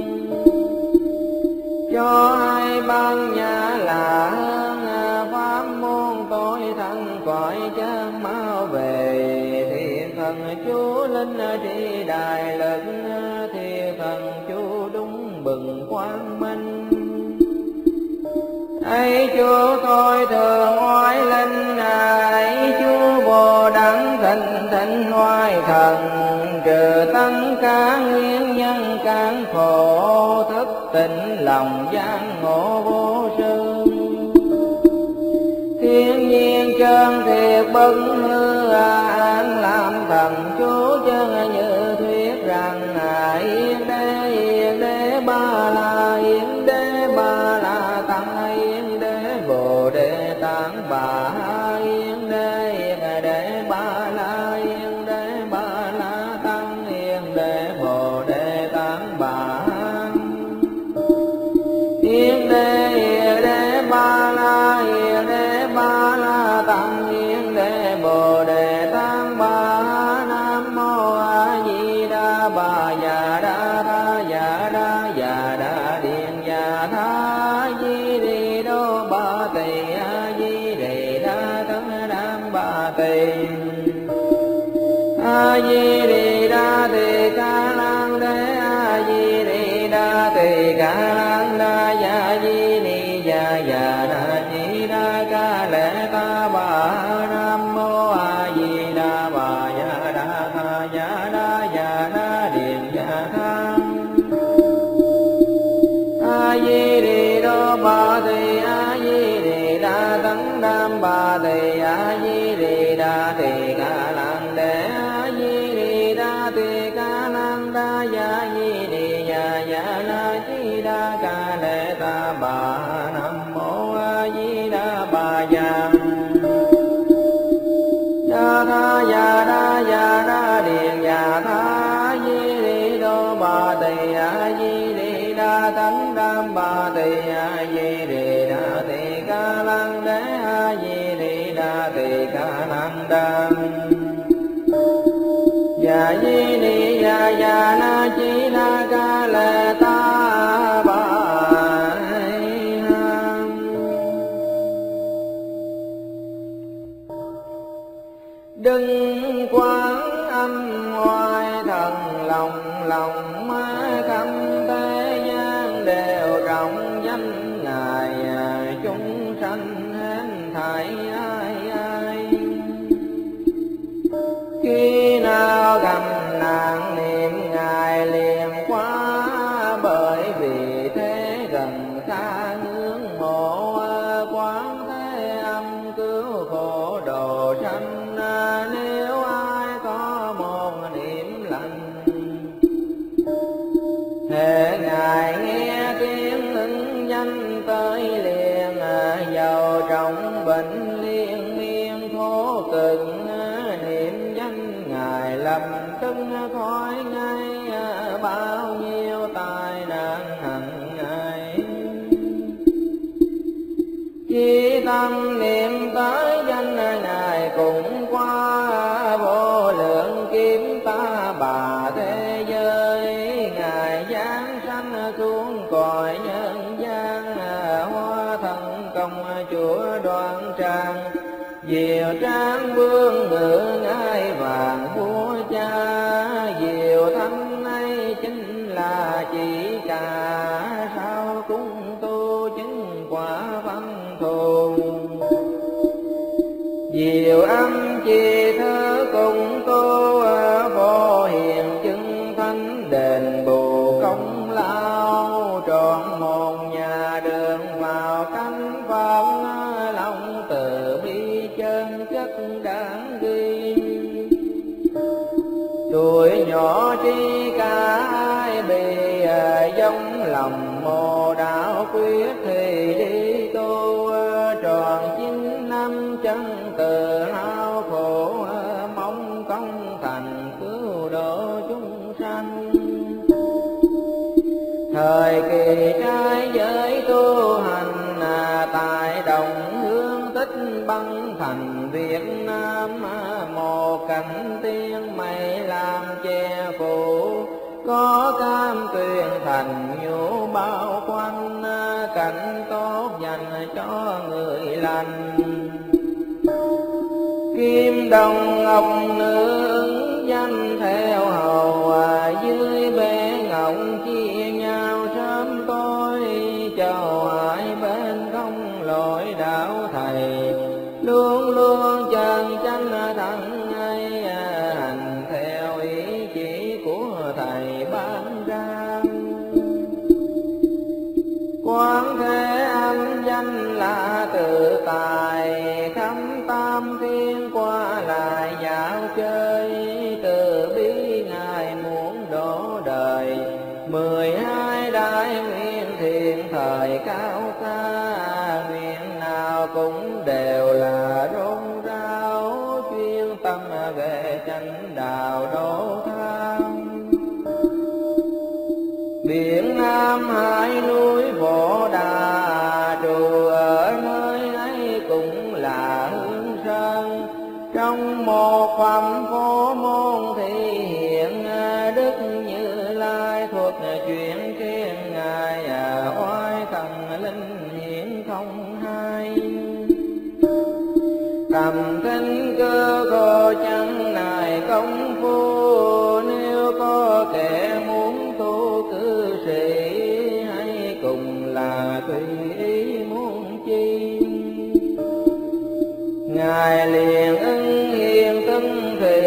cho hai ban nhà là hơn pháp môn tối thân cõi chân mau về thì thần chú linh tri đại lực thì thần chú đúng bừng quang minh ấy chúa tôi thường oai linh ấy chúa vô đẳng thịnh thịnh oai thần trừ tăng cả nguyên nhân cản khổ thức tỉnh lòng gian ngộ vô sư thiên nhiên chân thiệt bất hư an làm thần chúa chân như thuyết rằng yên đế yên đế ba la yên đế ba la tăng yên đế bồ đề tạng bà yên đế yên đế ba la yên đế ba la tăng yên đế bồ già đa đa già đa già đa điện già tha di đi đô ba tỳ a di đề đa tấn nam ba tỳ a di đề đa tỳ ca lang đế a di đề đa tỳ ca lang đa già di ni già già đa di đa ca lệ ta bà nam mô a di đa bà già đa tha già đa già đa điện già tha a di đề đô ba tỳ a di đề đa tấn nam ba tỳ a di đề đa tỳ ca lang đế ya di ni ya ya la di đa ca lệ ta bà nam mô a di đà bà ya ya na ya na ya na điện ya tha di ni đô bà tỳ a di ni đa tấn nam bà tỳ a di ni đa tỳ ca lăng đế a di ni đa tỳ ca lăng đam ya di ni ya ya na chi na ca la ta ba đừng quán âm ngoài thần lòng lòng má khắp thế gian đều rộng danh ngài chúng sanh hết thảy ai ai khi nào gặp nàng niệm ngài liền quá bởi vì thế gần xa ngưỡng mộ quán thế âm cứu khổ độ sanh nếu ai có một niệm lành hễ ngài nghe tiếng ứng danh tới liền giàu trọng bệnh liên miên khổ cực niệm danh ngài lầm tưng khỏi ngay bao nhiêu tai nạn hằng ngày chỉ tâm niệm tới danh ngài cũng qua vô lượng kiếp ta bà thế giới ngài giáng sanh xuống cõi nhân gian hóa thân công chúa Đoan Trang diệu tráng vương ngự ngai vàng vua cha diệu thánh ấy chính là chỉ cả sao cũng tu chứng quả văn thù diệu âm chi thứ cũng tu vô hiền chứng thánh đền bù công lao trọn một nhà đường vào cánh phong lòng từ bi chân chất đáng ghi tuổi nhỏ chi cả ai bị giống lòng mồ đạo quyết thì đi tu tròn chín năm chân từ lao khổ mong công thành cứu độ chúng sanh thời kỳ trái giới tu hành tại đồng hương Tích Băng thành Việt Nam một cảnh tiên mây làm che phủ có cam tuyền thành nhũ bao quanh cảnh tốt dành cho người lành kim đồng ngọc nữ danh theo hầu dưới bé ngọc chia nhau sớm tối chào ai bên không lỗi đạo thầy luôn luôn chân chánh thẳng quán thế âm danh là tự tài khắp tam thiên qua lại dạo chơi từ bi ngài muốn đổ đời mười hai đại nguyện thiện thời cao xa nguyện nào cũng đều là rôn ráo chuyên tâm về chánh đạo đổ tham biển Nam hai núi Bồ Đà trù ở nơi ấy cũng là Hương Sơn trong một phẩm Phổ Môn thì hiện đức như phước chuyển thiên ngài oai thần linh hiển không hai. Cầm kinh cơ cô chân này công phu, nếu có kẻ muốn tu cư sĩ hay cùng là tùy ý muốn chi. Ngài liền ưng hiền tưng thì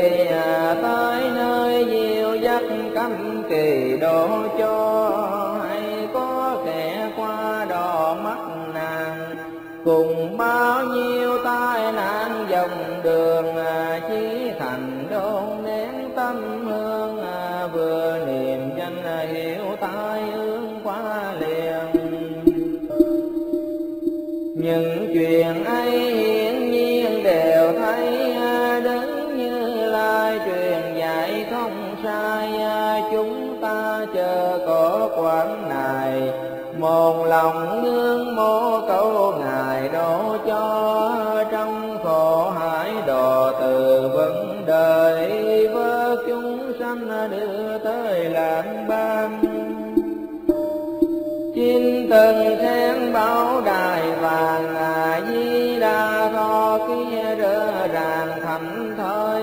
tới nơi diệu dắt cấm kỳ độ cho, hay có kẻ qua đò mắt nàng cùng bao nhiêu tai nạn dòng đường. Chí thành đôn nén tâm hương vừa niệm danh hiểu tai ương qua liền. Những chuyện ấy hiển nhiên đều thấy, đứng như lai truyền dạy không sai. Chúng ta chờ có quán này một lòng nương mô câu ngài đổ cho, trong khổ hải độ từ vấn đời với chúng sanh đưa tới lạng ban. Xin từng khen báo đài vàng à di đa tho kia rỡ ràng thầm thôi,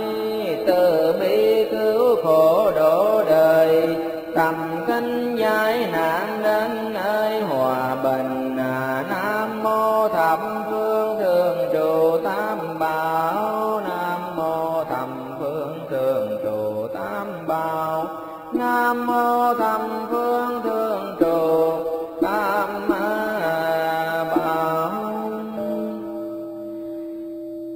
từ bi cứu khổ đổ đời tầm kinh giải nạn đến nơi hòa bình. à, Nam mô thập phương thường trụ Tam Bảo, Nam mô thập phương thường trụ Tam Bảo, Nam mô thập phương thường trụ Tam Bảo.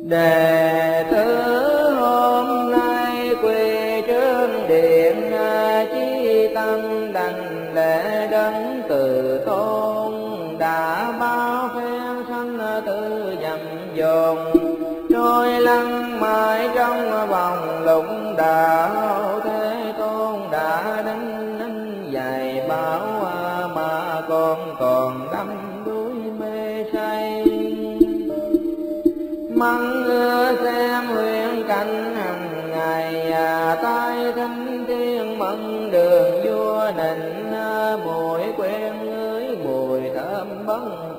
Đệ tử hôm nay quỳ trước điện, chí tâm đảnh lễ đấng từ tôn. Đã bao phen sanh tử dầm dồn, trôi lăn mãi trong vòng lũng đạo. Thế Tôn đã đánh đánh dạy bảo, mà con còn đắm đuối mê say. Mong ưa xem huyền cảnh hằng ngày, tai thính tiếng mận đường vua nịnh. Mùi quen ngửi mùi thơm bấn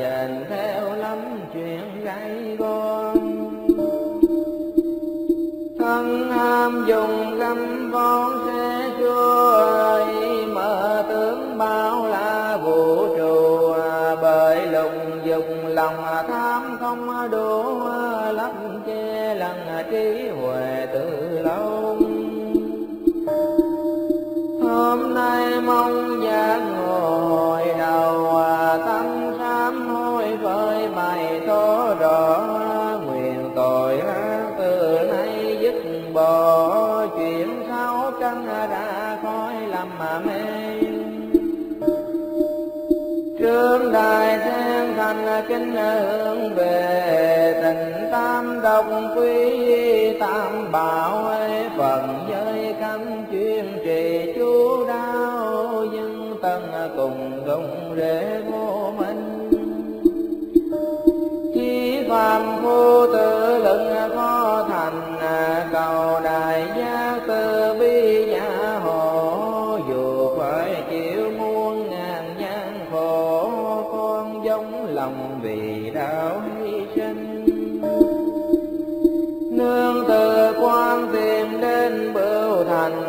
dành theo lắm chuyện gay go. Thân ham dùng găm vón xe chua, mở tướng bao la vũ trụ. Bởi lùng dùng lòng tham không đủ, lấp che lần trí huệ từ lâu. Hôm nay mong giác hồi đầu, tâm sám hối với mày tố rõ. Nguyện tội ác từ nay dứt bỏ, chuyển sáu căn ra khỏi lầm mê. Trương đài sen thành kính hướng về, tình tam độc quý Tam Bảo ấy. Phần giới cấm chuyên trì chú đáo, dân tân cùng gồng rễ vô minh. Chí phàm vô tự lực khó thành, cầu đại giác từ bi giả hộ. Dù phải chịu muôn ngàn gian khổ, con giống lòng vì đạo hy sinh. Nương từ quan tìm đến bửu thành,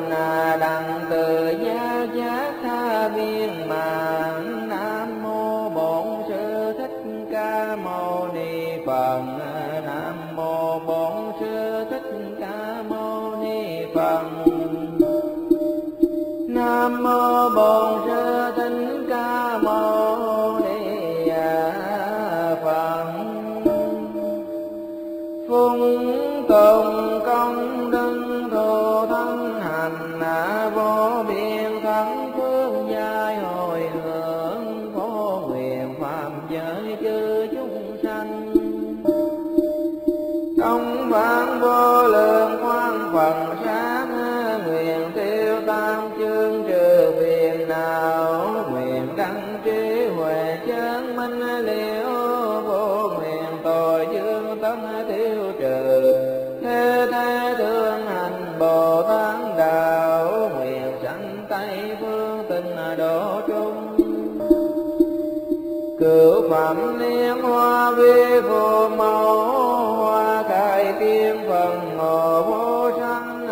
đặng từ giác giác tha biên mạng. Nam mô Bổn Sư Thích Ca Mâu Ni Phật, Nam mô Bổn Sư Thích Ca Mâu Ni Phật, Nam mô Bổn Sư Thích Ca Mâu Ni Phật. Phung tùng công đức thù thân hành, vô biên thắng phước giai hồi hưởng. Phổ nguyện phàm giới chư chúng sanh, công vãng vô lượng quang phần sáng. Nguyện tiêu tam chương trừ phiền não, nguyện đăng trí huệ chứng minh liễu. Vô nguyện tội dương tâm tiêu trừ, thế thế thương hành Bồ Tát đạo. Nguyện sanh phẩm liên hoa vi vô màu hoa khai tiên phần hồ vô sanh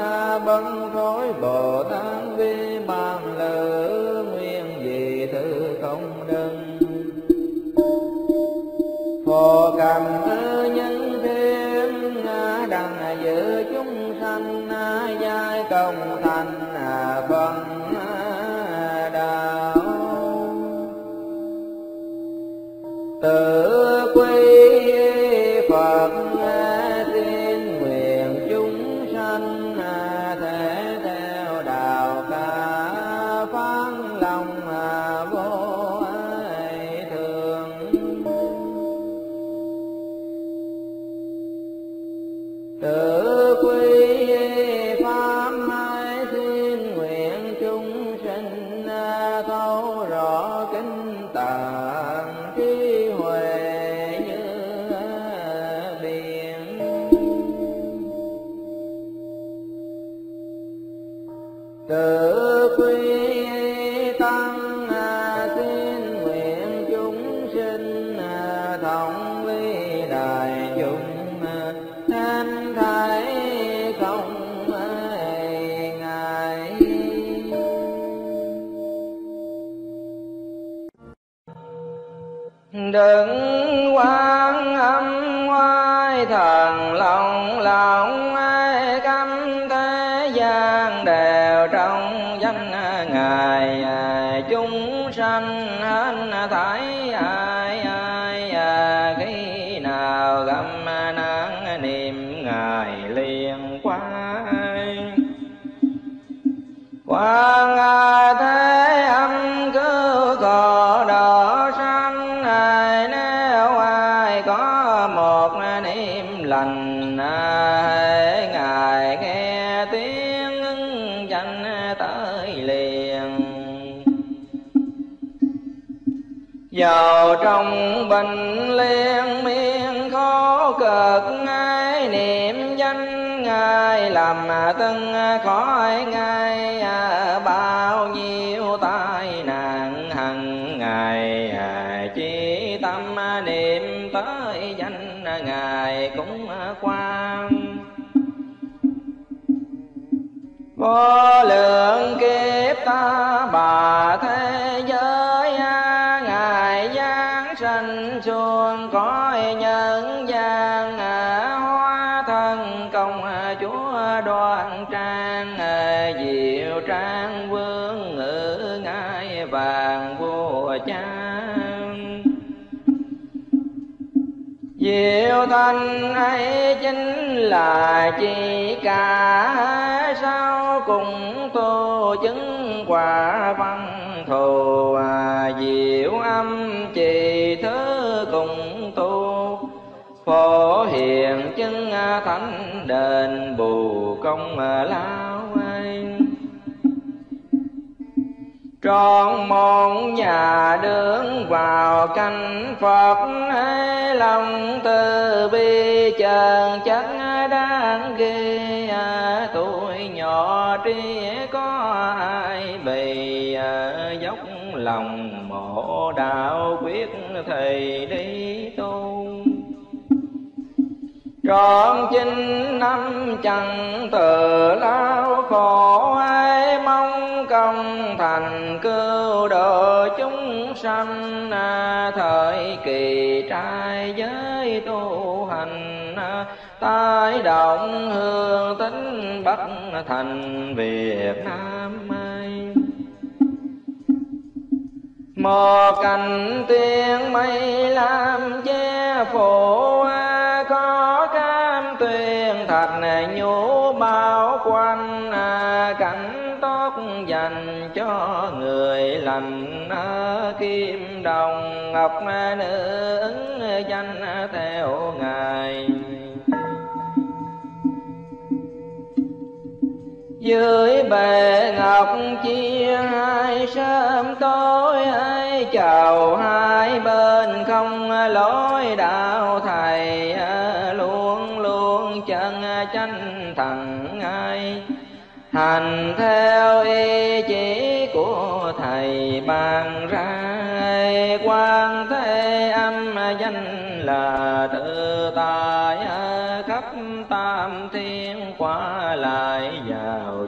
bấn thối bồ tát vi bàn lữ nguyên dị thứ không đừng phò cầm thứ nhân thiên đặng giữ chúng sanh giai công thành phần đạo tự quy Phật xin nguyện chúng sanh thể theo đạo ca phát lòng vô ai thường tự quy pháp ai xin nguyện chúng sinh thấu rõ kinh tạng trí huệ như biển tự quy tăng xin nguyện chúng sinh thống vi đại chúng thanh thái không ngại đừng quan âm oai thần lòng lòng ai cấm thế gian đều trong danh ngài chúng sanh hết thảy ai ai khi nào gặp nạn niệm ngài liền qua qua ngài thế âm cứu cò đỏ sanh ai nếu ai có một niệm lành ai ngài nghe tiếng ứng danh tới liền vào trong bình liên miên khó cực ai niệm danh ngài làm từng khói ngài bao nhiêu tai nạn hằng ngày chỉ tâm niệm tới danh ngài cũng qua vô lượng kiếp ta bà thế giới ngài giáng sanh xuống cõi nhân gian hóa thân công chúa đoan trang diệu trang vương ngự ngai vàng vua cha diệu thanh ấy chính là chi cả sau cùng tu chứng quả văn thù diệu âm trì thứ cùng tu phổ hiện chứng thánh đền bù công lao anh tròn môn nhà đường vào canh Phật ấy lòng từ bi chờn chất đáng ghê tuổi nhỏ trí có ai bì dốc lòng mộ đạo quyết thầy đi tu trọn chín năm chẳng tự lao khổ ai mong công thành cứu độ chúng sanh thời kỳ trai giới tu hành tái động hương tính Bắc thành Việt Nam ai một cành tiên mây làm che phủ có cam tuyền thạch nhũ bao quanh cảnh tốt dành cho người lành kim đồng ngọc nữ ứng danh theo ngài dưới bề ngọc chia hai sớm tối ấy chào hai bên không lối đạo thầy luôn luôn chân chánh thần ai hành theo ý chỉ của thầy ban ra Thế Quan Thế Âm danh là tự tại khắp tam thiên qua lại vào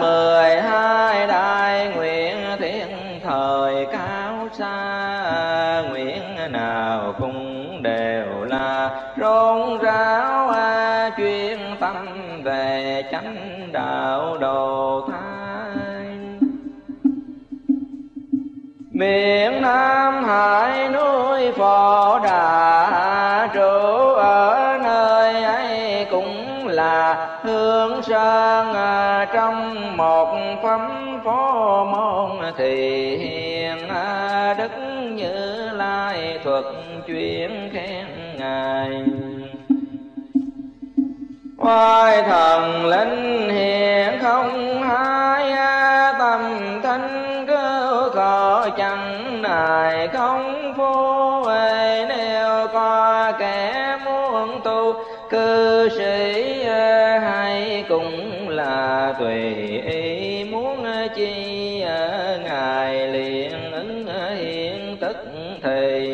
mười hai đại nguyện thiên thời cao xa, nguyện nào cũng đều là rôn ráo chuyên tâm về chánh đạo đồ thai. Miền Nam hải núi Phổ Đà trụ ở nơi ấy cũng là hương sơn, trong một phẩm phó môn thì hiền đức Như Lai thuật chuyện khen ngài. Oai thần linh hiện không hai tâm thánh cứu khổ chẳng nài không vô về. Nếu có kẻ muốn tu cư sĩ hay cũng là tùy ý muốn chi ngài liền ứng hiện tức thì.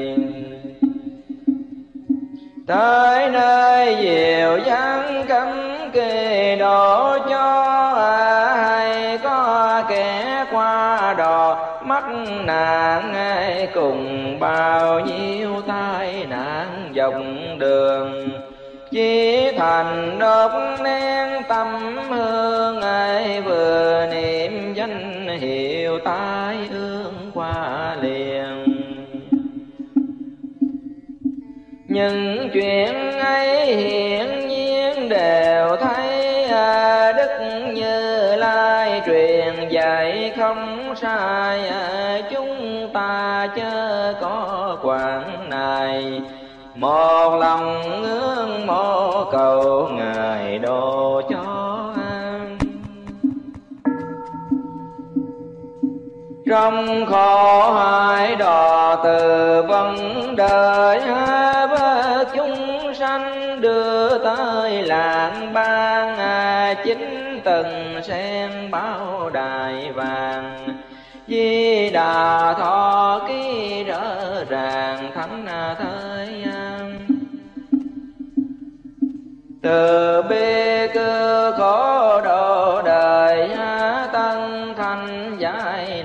Tới nơi diệu giáng cấm kỳ đổ cho ai, có kẻ qua đò mắc nạn ai cùng bao nhiêu tai nạn dòng đường. Chí thành đốt nén tâm hương ai vừa niệm danh hiệu tai ương qua liền. Những chuyện ấy hiển nhiên đều thấy, Đức Như Lai truyền dạy không sai, chúng ta chớ có quảng này. Một lòng ngưỡng mộ cầu ngài độ cho an. Trong khổ hải đò từ vấn đời với chúng sanh đưa tới làng ban. Chính từng sen bao đài vàng, Di Đà thọ ký rỡ ràng thánh thới. Từ bi cơ khổ độ đời tân thanh giải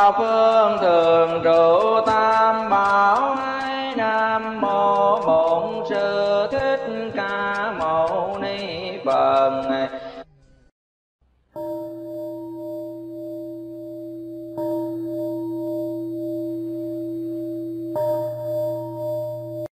phương thường trụ tam bảo, Nam mô Bổn Sư Thích Ca Mâu Ni Phật.